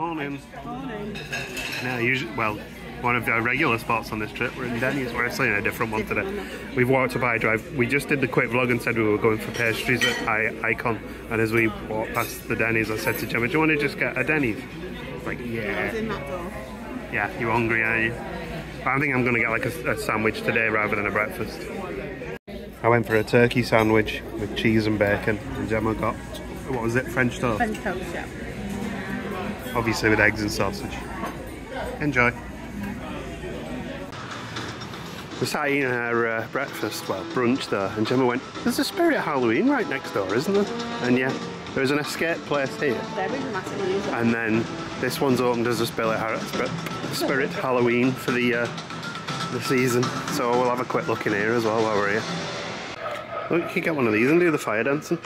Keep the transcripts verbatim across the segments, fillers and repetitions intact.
Morning. Morning. Now, usually, well, one of our regular spots on this trip, we're in Denny's. We're actually in a different one today. We've walked up I-Drive. We just did the quick vlog and said we were going for pastries at I Icon. And as we walked past the Denny's, I said to Gemma, "Do you want to just get a Denny's?" Like, yeah. I was in that door. Yeah, you're hungry, aren't you? I think I'm going to get like a, a sandwich today rather than a breakfast. I went for a turkey sandwich with cheese and bacon, and Gemma got, what was it, French toast? French toast, yeah. Obviously with eggs and sausage. Enjoy. We sat eating our uh, breakfast, well, brunch there, and Gemma went, "There's a Spirit of Halloween right next door, isn't there?" And yeah, there was an escape place here. There was a massive music. And then this one's opened as a Spirit, Spirit Halloween for the, uh, the season. So we'll have a quick look in here as well while we're here. Look, you could get one of these and do the fire dancing.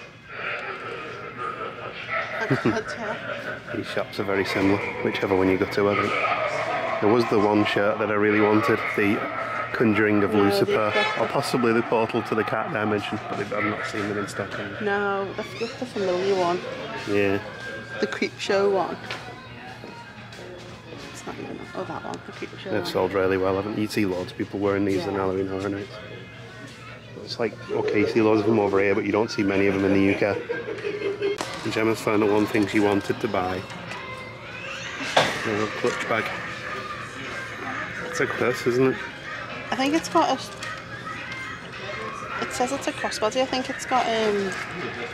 These shops are very similar, whichever one you go to, I think. There was the one shirt that I really wanted, the Conjuring of no, Lucifer, or possibly the Portal to the Cat that I mentioned, but I've not seen them in stock. No, that's just the familiar one. Yeah. The Creepshow one. It's not even, oh, that one, the Creepshow. They've sold really well, haven't you? You see loads of people wearing these in yeah. Halloween Horror Nights. It's like, okay, you see loads of them over here, but you don't see many of them in the U K. And Gemma's found the one thing she wanted to buy. A little clutch bag. It's a purse, isn't it? I think it's got a... It says it's a crossbody. I think it's got... Um,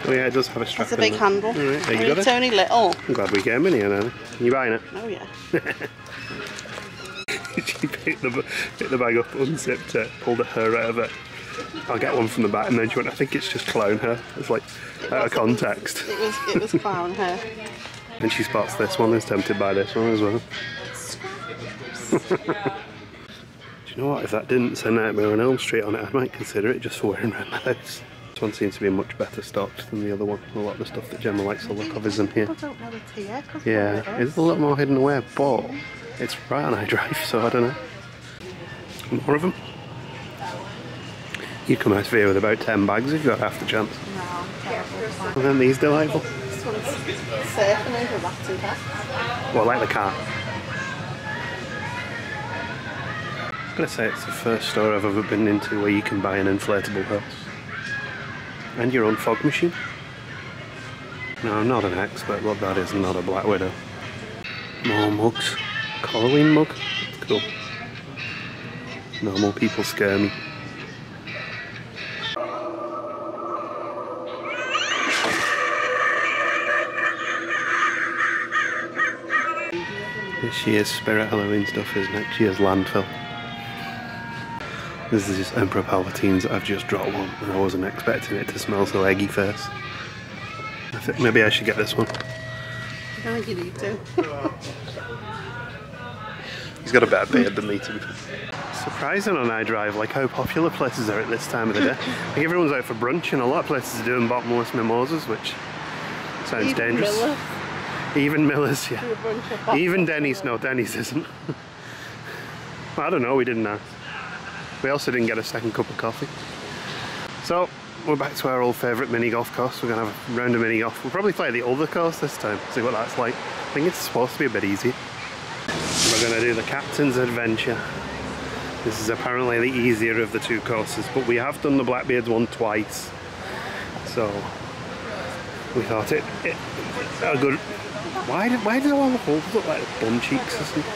oh yeah, it does have a strap. It's a big handle. All right, there you go. It's only little. I'm glad we came in here now. You buying it? Oh yeah. She picked the, picked the bag up, unzipped it, pulled it her out of it. I'll get one from the back, and then she went, "I think it's just clown hair." It's like, it out of context. It was, it was clown hair. And she spots this one, is tempted by this one as well. Do you know what? If that didn't say Nightmare on Elm Street on it, I might consider it just for wearing around the house. This one seems to be much better stocked than the other one. A lot of the stuff that Gemma likes the look of is in here. People don't know it's here. Yeah, it's a lot more hidden away, but it's right on I-Drive, so I don't know. More of them? You'd come out of here with about ten bags if you got half the chance. No, and then these delightful. This one's surfing over that two bags. Well, like the car. I was going to say it's the first store I've ever been into where you can buy an inflatable horse. And your own fog machine. No, I'm not an expert. What that is, not a Black Widow. More mugs. Halloween mug. Cool. Normal people scare me. This year's Spirit Halloween stuff is next year's landfill. This is just Emperor Palpatine's. I've just dropped one and I wasn't expecting it to smell so eggy first. I think maybe I should get this one. I think you need to. He's got a better beard than me too. Surprising on I-Drive, like how popular places are at this time of the day. Like everyone's out for brunch and a lot of places are doing bottomless mimosas, which sounds Even dangerous. Miller. Even Miller's, yeah. Even Denny's, no, Denny's isn't. I don't know, we didn't ask. We also didn't get a second cup of coffee. So, we're back to our old favourite mini golf course. We're going to have a round of mini golf. We'll probably play the other course this time, see what that's like. I think it's supposed to be a bit easier. We're going to do the Captain's Adventure. This is apparently the easier of the two courses, but we have done the Blackbeard's one twice. So, we thought it, it a good... Why did why did all the holes look like bum cheeks or something?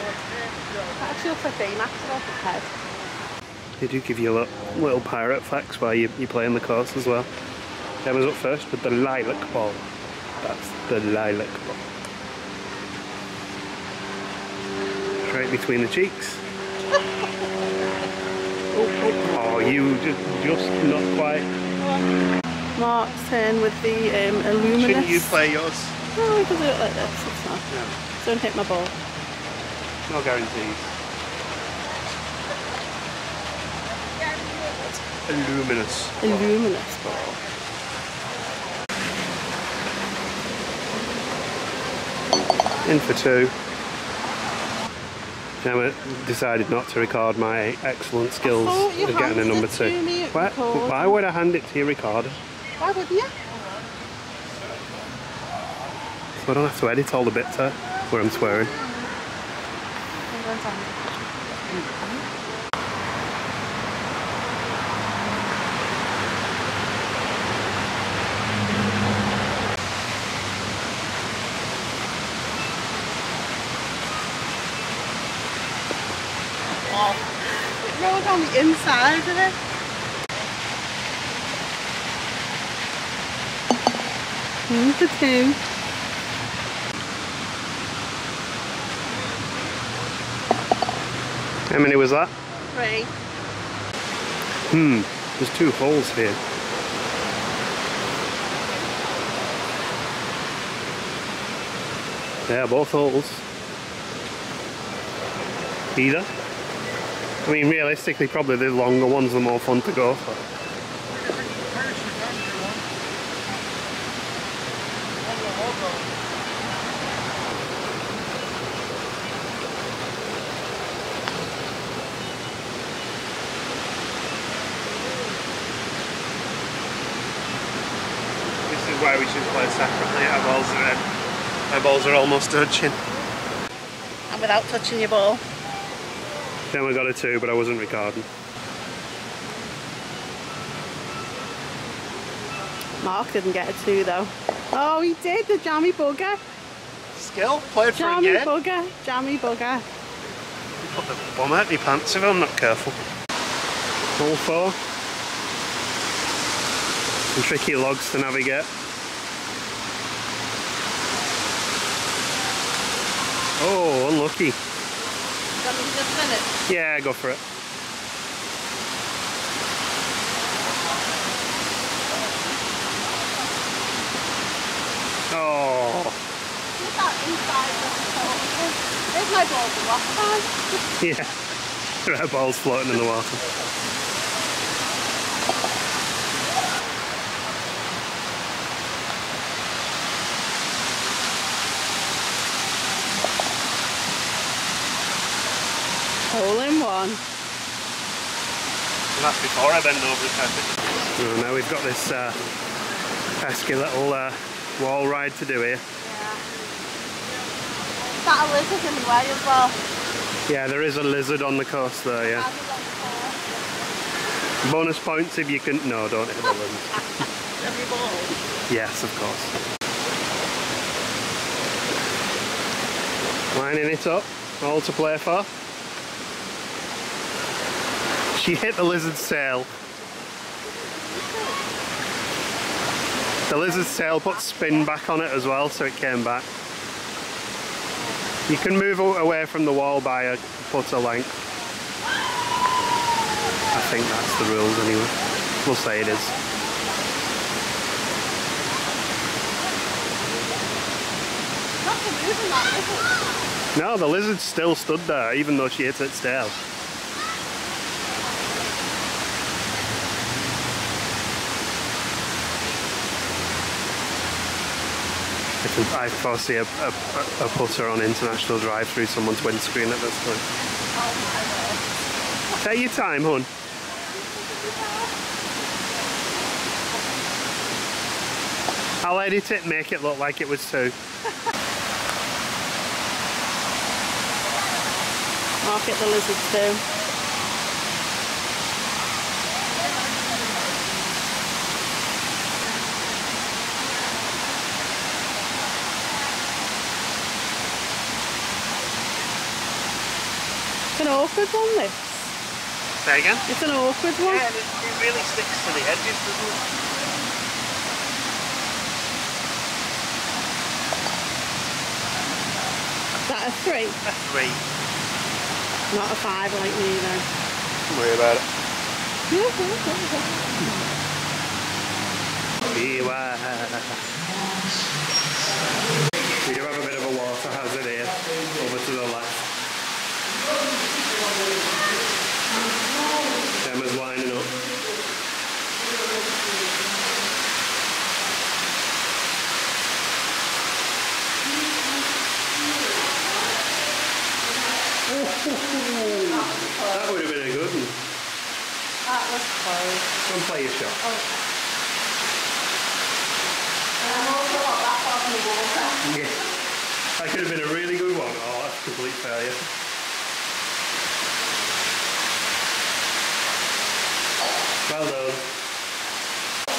Actually looks like they matched off the head. They do give you a little, little pirate flex while you, you're playing the course as well. Gemma's up first with the lilac ball. That's the lilac ball. Right between the cheeks. Oh, oh, oh, you just, just not quite. Marzen with the um, Illuminous. Shouldn't you play yours? No, we can do it like this, it's not. No. Don't hit my ball. No guarantees. Illuminous. Illuminous ball. In for two. Gemma decided not to record my excellent skills of getting a number two. Why, why would I hand it to your recorder? Why would you? I don't have to edit all the bits out. where I'm swearing. No one's on the inside of it. Look at him. How many was that? Three. Hmm, there's two holes here. Yeah, both holes. Either. I mean, realistically, probably the longer one's the more fun to go for. Why we should play separately. Our balls are in. Our balls are almost touching. And without touching your ball. Then we got a two, but I wasn't recording. Mark didn't get a two though. Oh, he did, the jammy bugger. Skill, played for jammy again. Jammy bugger, jammy bugger. You put the bomb out of your pants if I'm not careful. All four. Some tricky logs to navigate. Oh, unlucky. That means just finish. Yeah, go for it. Oh. Look at that inside of the there's no balls in the water. Yeah, there are balls floating in the water. Hole in one. And that's before I bend over the carpet. Oh, now we've got this uh, pesky little uh, wall ride to do here. Yeah. Is that a lizard in the way as well? Yeah, there is a lizard on the coast there, yeah. The bonus points if you can... No, don't hit the lizard. Every ball? Yes, of course. Lining it up, all to play for. She hit the lizard's tail. The lizard's tail put spin back on it as well, so it came back. You can move away from the wall by a foot or length. I think that's the rules anyway. We'll say it is. No, the lizard still stood there, even though she hit its tail. I foresee a, a, a putter on International Drive through someone's windscreen at this point. Oh, take your time, hun. I'll edit it, make it look like it was two. Mark it the lizards too. It's an awkward one, this. Say again? It's an awkward one. Yeah, and it, it really sticks to the edges, doesn't it? Is that a three? A three. Not a five like me, though. Don't worry about it. Beware. We do have a bit of a water hazard here, over to the left. Gemma's lining up. That would have been a good one. That was close. Go and play your shot. And I'm also not that far from the water. Yeah. That could have been a really good one. Oh, that's a complete failure. Well done. I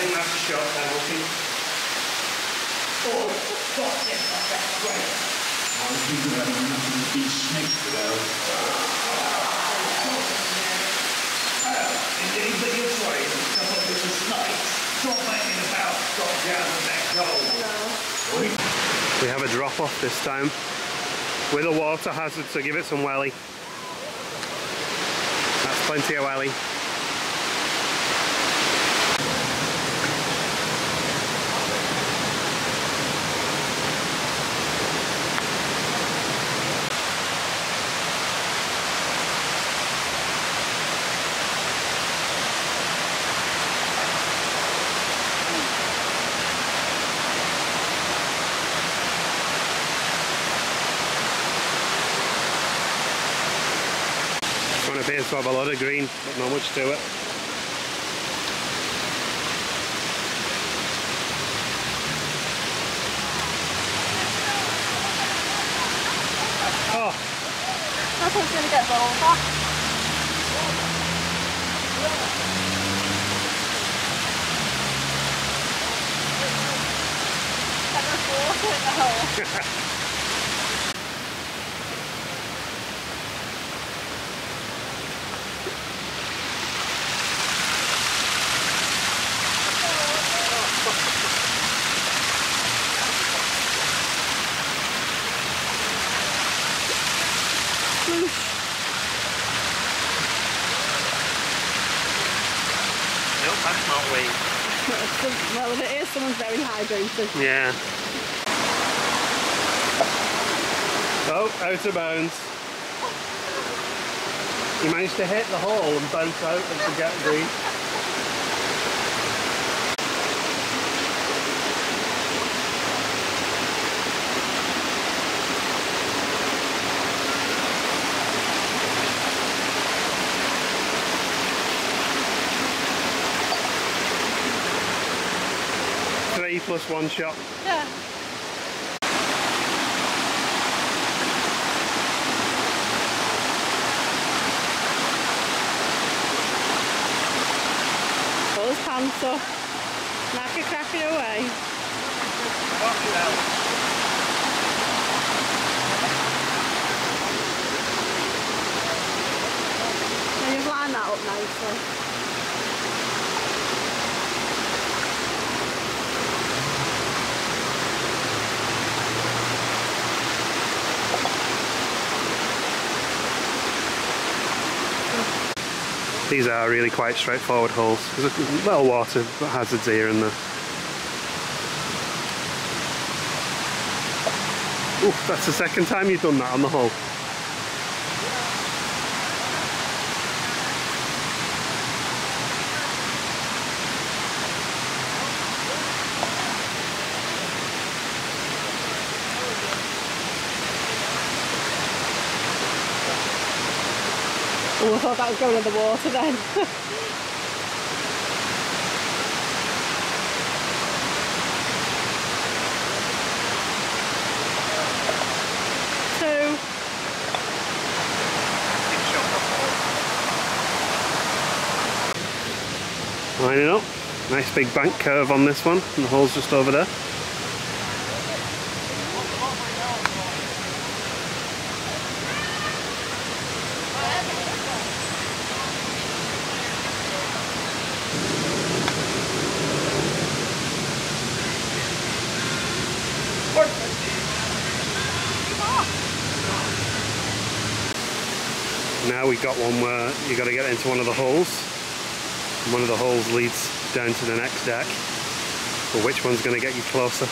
think that's a shot there, Lucky. Oh, fuck yes, that's great. I was thinking about nothing to be snaked without. And any bigger tray than a couple of little snakes. Stop making about, stop down on that goal. Hello. We have a drop-off this time with a water hazard, so give it some welly. That's plenty of welly. Appears to have a lot of green, but not much to it. Oh! I thought it was going to get bowled back. That was water in the hole. Well, if it is, someone's very hydrated. Yeah. Oh, out of bounds. You managed to hit the hole and bounce out of the gap green. Plus one shot. Yeah. Pull his pants up. Like a cracking away. Fucking hell. Now you've lined that up nicely. These are really quite straightforward holes. There's a little water hazards here and there. Oof, that's the second time you've done that on the hole. Oh, I thought that was going in the water then. Two. Lining up. Nice big bank curve on this one, and the hole's just over there. Now we've got one where you've got to get into one of the holes. And one of the holes leads down to the next deck. But which one's going to get you closer?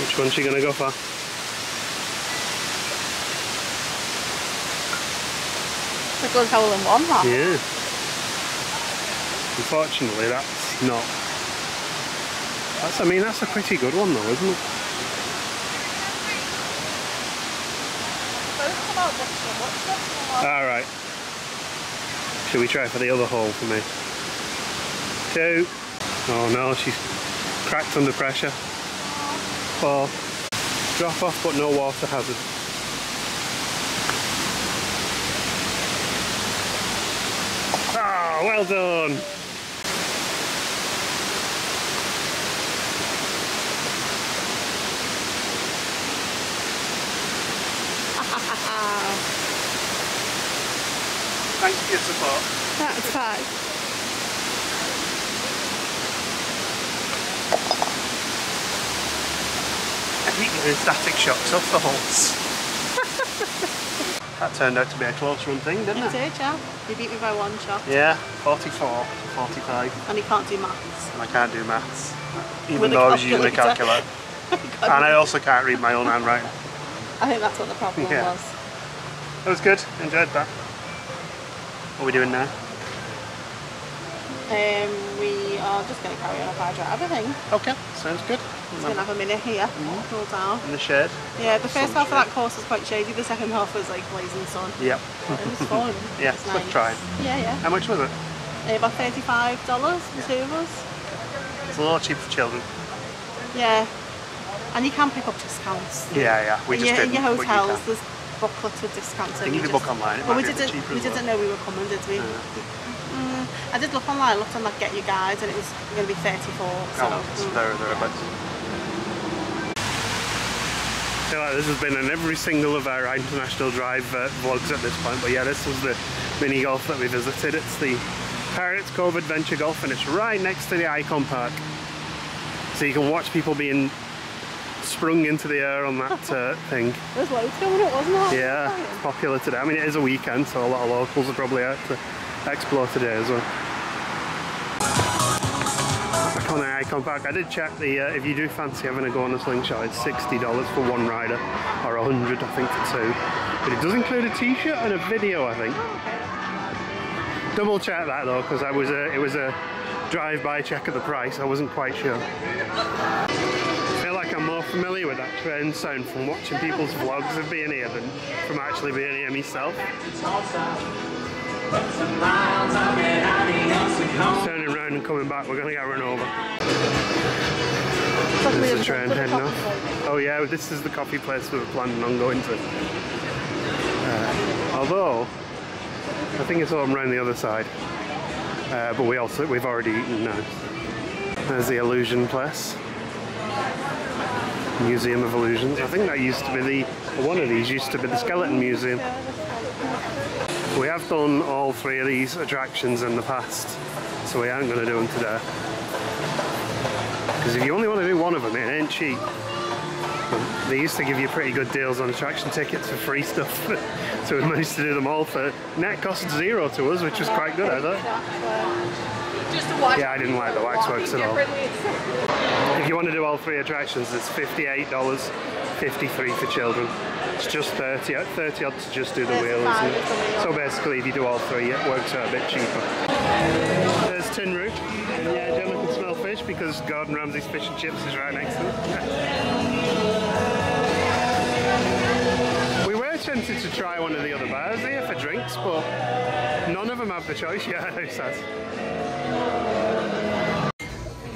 Which one's she going to go for? It's a good hole in one, that. Yeah. Unfortunately, that's not. That's, I mean, that's a pretty good one, though, isn't it? All right. Shall we try for the other hole for me? Two. Oh no, she's cracked under pressure. Four. Drop off, but no water hazard. Ah, oh, well done. Thanks for your support. That's fine. I keep getting static shocks off the horse. That turned out to be a close run thing, didn't it? It did, yeah. You beat me by one shot. Yeah, forty-four to forty-five. And you can't do maths. And I can't do maths. Even With though I was using a calculator. And I also can't read my own handwriting. I think that's what the problem yeah. was. That was good. Enjoyed that. What are we doing now? Um, we are just going to carry on a fire dry everything. Okay, sounds good. Just going to have a minute here, mm-hmm. cool down. In the shade. Yeah, the first half of that course was quite shady, the second half was like blazing sun. Yep. It was fun. Yeah, it was nice. Worth trying. Yeah, yeah. How much was it? Uh, about thirty-five dollars for yeah. two of us. It's a lot cheaper for children. Yeah. And you can pick up discounts. Yeah, yeah. We just did. In your hotels, there's booklets with discounts. You can even book online. It well, we didn't. We didn't well. know we were coming, did we? Yeah. Mm, I did look online. Looked on like Get Your Guides, and it was going to be thirty-four. So oh, so mm, there, thereabouts. Yeah. I feel like this has been in every single of our International Drive uh, vlogs at this point. But yeah, this was the mini golf that we visited. It's the Pirates Cove Adventure Golf, and it's right next to the Icon Park. So you can watch people being sprung into the air on that uh, thing. There's loads going on, wasn't there? Yeah, it's popular today. I mean, it is a weekend, so a lot of locals are probably out to explore today as well. Back on the Icon Park, I did check the, uh, if you do fancy having a go on a slingshot, it's sixty dollars for one rider, or one hundred dollars I think for two. But it does include a t-shirt and a video, I think. Oh, okay. Double check that though, because I was a, it was a drive-by check of the price, I wasn't quite sure. I'm more familiar with that train sound from watching people's vlogs of being here than from actually being here myself. Turning around and coming back, we're going to get run over. There's the train heading off. Oh yeah, this is the coffee place we were planning on going to. Uh, although, I think it's all around the other side. Uh, but we also, we've already eaten now. There's the Illusion place. Museum of Illusions. I think that used to be the, one of these used to be the Skeleton Museum. We have done all three of these attractions in the past, so we aren't going to do them today. Because if you only want to do one of them, it ain't cheap. But they used to give you pretty good deals on attraction tickets for free stuff, so we managed to do them all for net cost zero to us, which was quite good, I thought. Yeah, I didn't like the waxworks at all. If you want to do all three attractions, it's fifty-eight dollars, fifty-three for children. It's just thirty, thirty odd to just do the wheel, isn't it? So basically, if you do all three, it works out a bit cheaper. There's Tin Roof, and yeah, Gemma can smell fish because Gordon Ramsay's fish and chips is right next to it. We were tempted to try one of the other bars here for drinks, but none of them have the choice. Yeah, who says?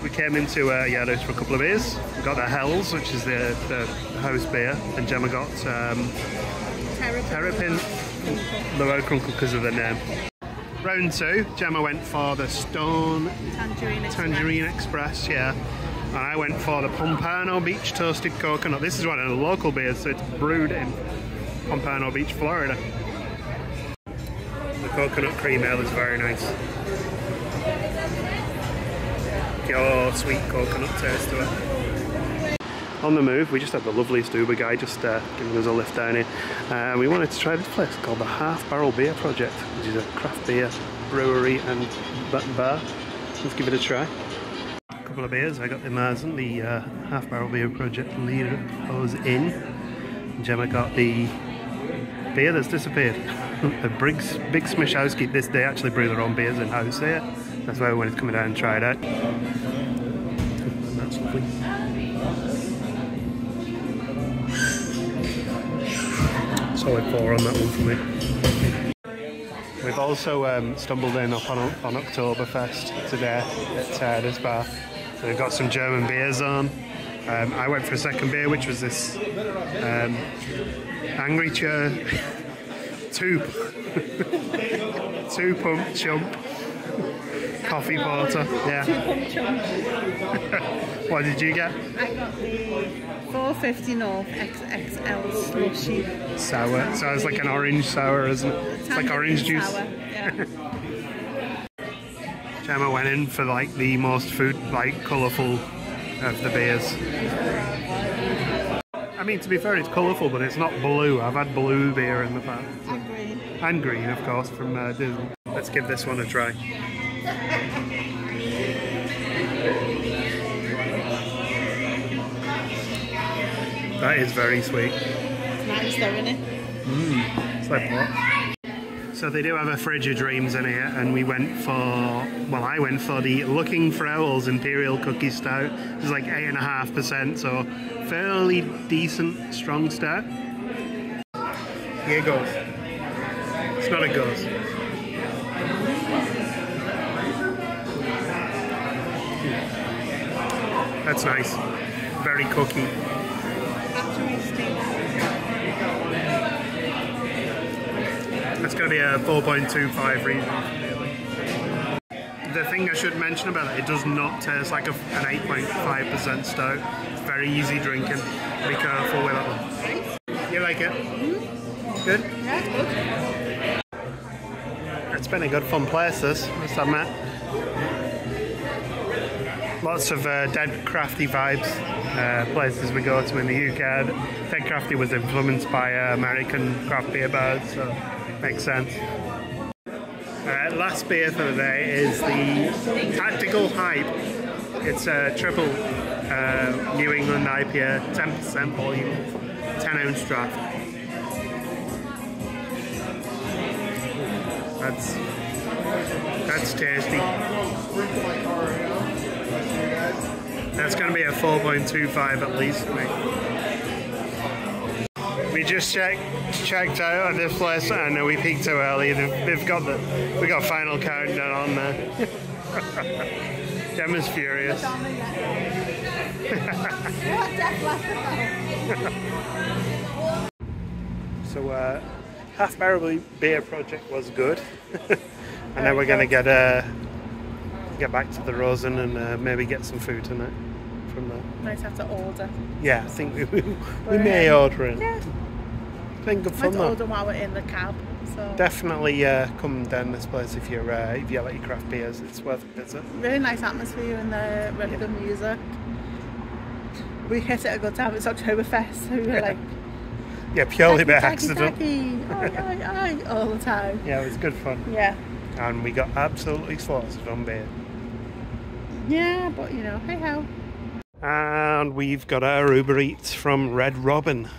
We came into uh, Yados for a couple of beers. We got the Hells, which is the, the house beer, and Gemma got um, Terrapin. They were crunkle because of the name. Round two, Gemma went for the Stone Tangerine, Tangerine Express. Express, yeah. And I went for the Pompano Beach Toasted Coconut. This is one of the local beers, so it's brewed in Pompano Beach, Florida. The coconut cream ale is very nice. Your sweet coconut taste to it. On the move, we just had the lovely Uber guy just uh, giving us a lift down here. Uh, we wanted to try this place called the Half Barrel Beer Project, which is a craft beer brewery and bar. Let's give it a try. A couple of beers. I got the Marzen, the uh, Half Barrel Beer Project leader goes in. Gemma got the beer that's disappeared. The Briggs Big Smishowski this day actually brew their own beers in house here. That's why I wanted to come down and try it out. That's lovely. Solid four on that one for me. We've also um, stumbled in up on, on Oktoberfest today at Terra's Bar. So we've got some German beers on. Um, I went for a second beer, which was this um, Angry Chair two, two pump chump coffee porter. Yeah. What did you get? I got the four fifty North X X L Slushy Sour. So it's like an orange sour, isn't it? It's like orange juice. Sour. Yeah. Gemma went in for like the most food, like colourful of the beers. I mean, to be fair, it's colourful, but it's not blue. I've had blue beer in the past. And green. And green, of course, from uh, Disney. Let's give this one a try. That is very sweet. It's nice though, isn't it? Mmm, it's like what? So they do have a fridge of dreams in here, and we went for, well, I went for the Looking for Owls Imperial Cookie Stout. It's like eight and a half percent, so fairly decent, strong stout. Here goes. It's not a goes. That's nice. Very cookie. That's going to be a four point two five reason. The thing I should mention about it, it does not taste like a, an eight point five percent stout. It's very easy drinking. Be careful with that one. You like it? Mm-hmm. Good? Yeah, it's good. It's been a good fun place, this, must admit. Lots of uh, Dead Crafty vibes, uh, places we go to in the U K. Dead Crafty was influenced by uh, American craft beer bars, so makes sense. Uh, last beer for the day is the Tactical Hype. It's a triple uh, New England I P A, ten percent volume, ten ounce draft. That's, that's tasty. That's going to be a four point two five at least for me. We just checked checked out at this place, and we peaked too early. They've, they've got the we got final countdown on there. Gemma's furious. So uh, Half Barrel Beer Project was good, and now we're going to get a. Uh, get back to the Rosen and uh, maybe get some food tonight from there. Might have to order. Yeah, I think we, we, we may order it. Yeah. It's been good fun though. Might order while we're in the cab. So. Definitely uh, come down this place if you're uh, if you like your craft beers. It's worth a visit. Really nice atmosphere in there. Really yeah. good music. We hit it a good time. It's Oktoberfest. So we were yeah. like. Yeah, purely by accident. Aye, aye, aye, all the time. Yeah, it was good fun. Yeah. And we got absolutely slaughtered on beer. Yeah, but you know, hey ho. And we've got our Uber Eats from Red Robin.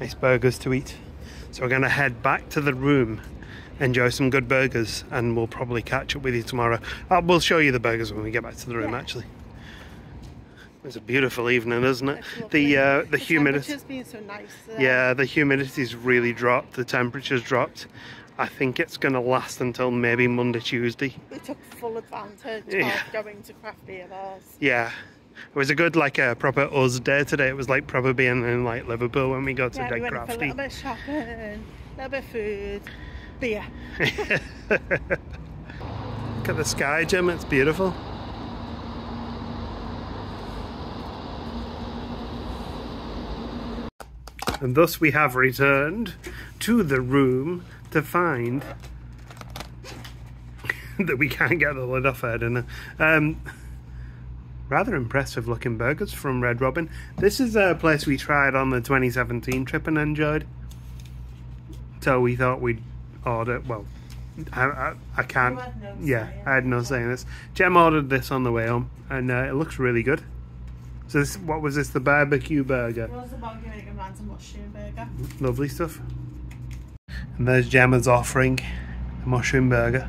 Nice burgers to eat. So we're going to head back to the room, enjoy some good burgers, and we'll probably catch up with you tomorrow. Oh, we'll show you the burgers when we get back to the room, yeah. actually. It's a beautiful evening, isn't it? The uh, the humidity. So nice, yeah, the humidity's really dropped. The temperature's dropped. I think it's going to last until maybe Monday, Tuesday. We took full advantage yeah. of going to craft beer bars. Yeah. It was a good, like, a uh, proper us day today. It was, like, proper being in, like, Liverpool when we got to yeah, Dead we went Crafty. A little bit shopping, a little bit food, beer. Look at the sky, Jim. It's beautiful. And thus we have returned to the room to find that we can't get the lid off our dinner. Um, rather impressive looking burgers from Red Robin. This is a place we tried on the twenty seventeen trip and enjoyed. So we thought we'd order, well, I, I, I can't, no yeah, I had no say in this. Gem ordered this on the way home, and uh, it looks really good. So this, what was this, the barbecue burger? It was the barbecue burger, Marzen mushroom burger. Lovely stuff. And there's Gemma's offering, the mushroom burger.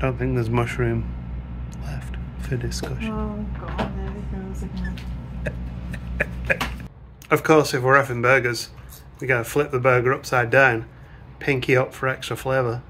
don't think there's mushroom left for discussion. Oh god, there it goes again. Of course, if we're effing burgers, we gotta flip the burger upside down, pinky up for extra flavour.